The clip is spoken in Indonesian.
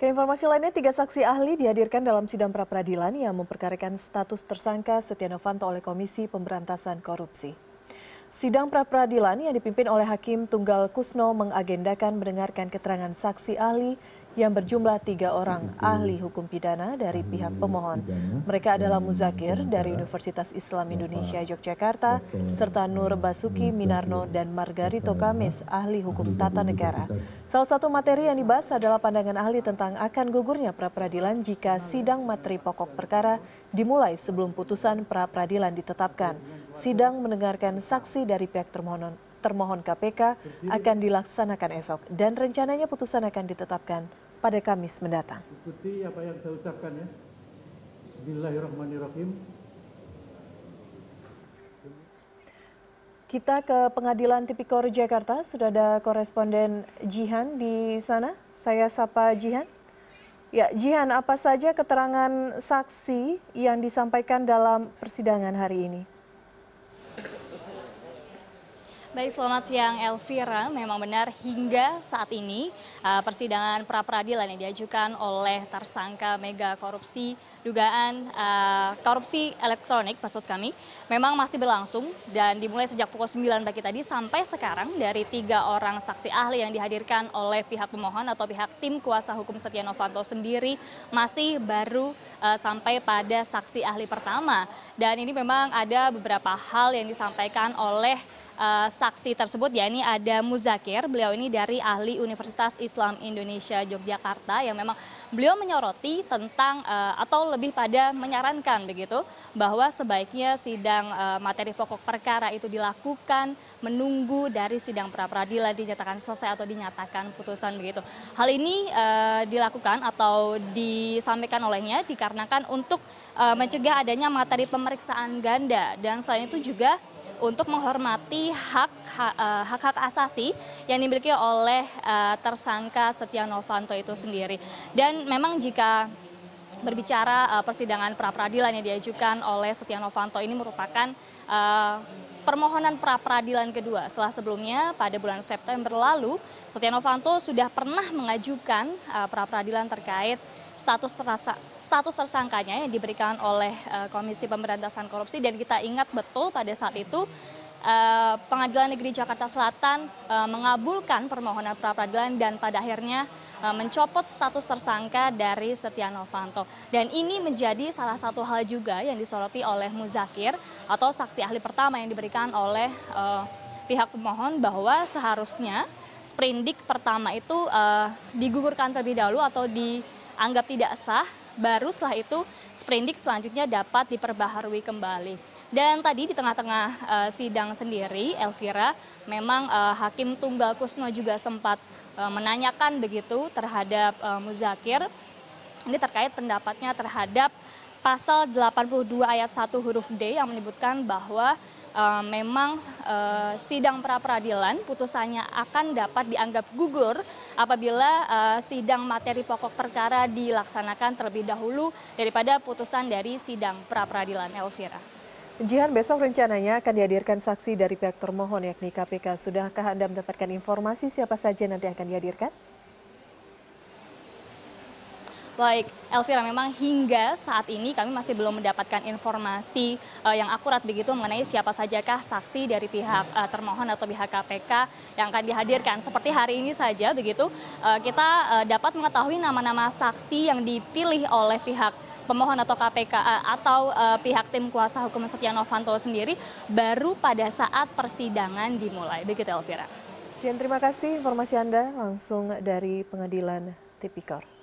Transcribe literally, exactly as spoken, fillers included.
Keinformasi lainnya, tiga saksi ahli dihadirkan dalam sidang pra-peradilan yang memperkarakan status tersangka Setya Novanto oleh Komisi Pemberantasan Korupsi. Sidang pra-peradilan yang dipimpin oleh Hakim Tunggal Kusno mengagendakan mendengarkan keterangan saksi ahli yang berjumlah tiga orang ahli hukum pidana dari pihak pemohon. Mereka adalah Muzakir dari Universitas Islam Indonesia Yogyakarta, serta Nur Basuki Minarno dan Margarito Kamis, ahli hukum tata negara. Salah satu materi yang dibahas adalah pandangan ahli tentang akan gugurnya pra-peradilan jika sidang materi pokok perkara dimulai sebelum putusan pra-peradilan ditetapkan. Sidang mendengarkan saksi dari pihak termohon. Termohon K P K akan dilaksanakan esok dan rencananya putusan akan ditetapkan pada Kamis mendatang. Ikuti apa yang saya ucapkan ya. Bismillahirrahmanirrahim. Kita ke Pengadilan Tipikor Jakarta, sudah ada koresponden Jihan di sana. Saya sapa Jihan. Ya, Jihan, apa saja keterangan saksi yang disampaikan dalam persidangan hari ini? Baik, selamat siang Elvira. Memang benar hingga saat ini persidangan pra-peradilan yang diajukan oleh tersangka mega korupsi dugaan uh, korupsi elektronik maksud kami memang masih berlangsung dan dimulai sejak pukul sembilan pagi tadi sampai sekarang dari tiga orang saksi ahli yang dihadirkan oleh pihak pemohon atau pihak tim kuasa hukum Setya Novanto sendiri masih baru uh, sampai pada saksi ahli pertama. Dan ini memang ada beberapa hal yang disampaikan oleh Uh, saksi tersebut, ya ini ada Muzakir, beliau ini dari ahli Universitas Islam Indonesia Yogyakarta yang memang beliau menyoroti tentang uh, atau lebih pada menyarankan begitu bahwa sebaiknya sidang uh, materi pokok perkara itu dilakukan menunggu dari sidang pra-peradilan dinyatakan selesai atau dinyatakan putusan begitu. Hal ini uh, dilakukan atau disampaikan olehnya dikarenakan untuk uh, mencegah adanya materi pemeriksaan ganda dan selain itu juga untuk menghormati hak-hak asasi yang dimiliki oleh uh, tersangka Setya Novanto itu sendiri. Dan memang jika berbicara uh, persidangan pra-peradilan yang diajukan oleh Setya Novanto ini merupakan uh, permohonan pra-peradilan kedua. Setelah sebelumnya pada bulan September lalu, Setya Novanto sudah pernah mengajukan uh, pra-peradilan terkait status tersangka. Status tersangkanya yang diberikan oleh uh, Komisi Pemberantasan Korupsi dan kita ingat betul pada saat itu uh, Pengadilan Negeri Jakarta Selatan uh, mengabulkan permohonan pra-peradilan dan pada akhirnya uh, mencopot status tersangka dari Setya Novanto. Dan ini menjadi salah satu hal juga yang disoroti oleh Muzakir atau saksi ahli pertama yang diberikan oleh uh, pihak pemohon bahwa seharusnya sprindik pertama itu uh, digugurkan terlebih dahulu atau dianggap tidak sah. Baru setelah itu sprindik selanjutnya dapat diperbaharui kembali. Dan tadi di tengah-tengah uh, sidang sendiri, Elvira, memang uh, Hakim Tunggal Kusno juga sempat uh, menanyakan begitu terhadap uh, Muzakir. Ini terkait pendapatnya terhadap pasal delapan puluh dua ayat satu huruf D yang menyebutkan bahwa uh, memang uh, sidang pra-peradilan putusannya akan dapat dianggap gugur apabila uh, sidang materi pokok perkara dilaksanakan terlebih dahulu daripada putusan dari sidang pra-peradilan. Elvira. Jihan, besok rencananya akan dihadirkan saksi dari pihak termohon yakni K P K. Sudahkah Anda mendapatkan informasi siapa saja nanti akan dihadirkan? Baik, Elvira, memang hingga saat ini kami masih belum mendapatkan informasi uh, yang akurat begitu mengenai siapa sajakah saksi dari pihak uh, termohon atau pihak K P K yang akan dihadirkan. Seperti hari ini saja begitu, uh, kita uh, dapat mengetahui nama-nama saksi yang dipilih oleh pihak pemohon atau K P K atau uh, pihak tim kuasa hukum Setya Novanto sendiri baru pada saat persidangan dimulai. Begitu Elvira. Jihan, terima kasih informasi Anda langsung dari Pengadilan Tipikor.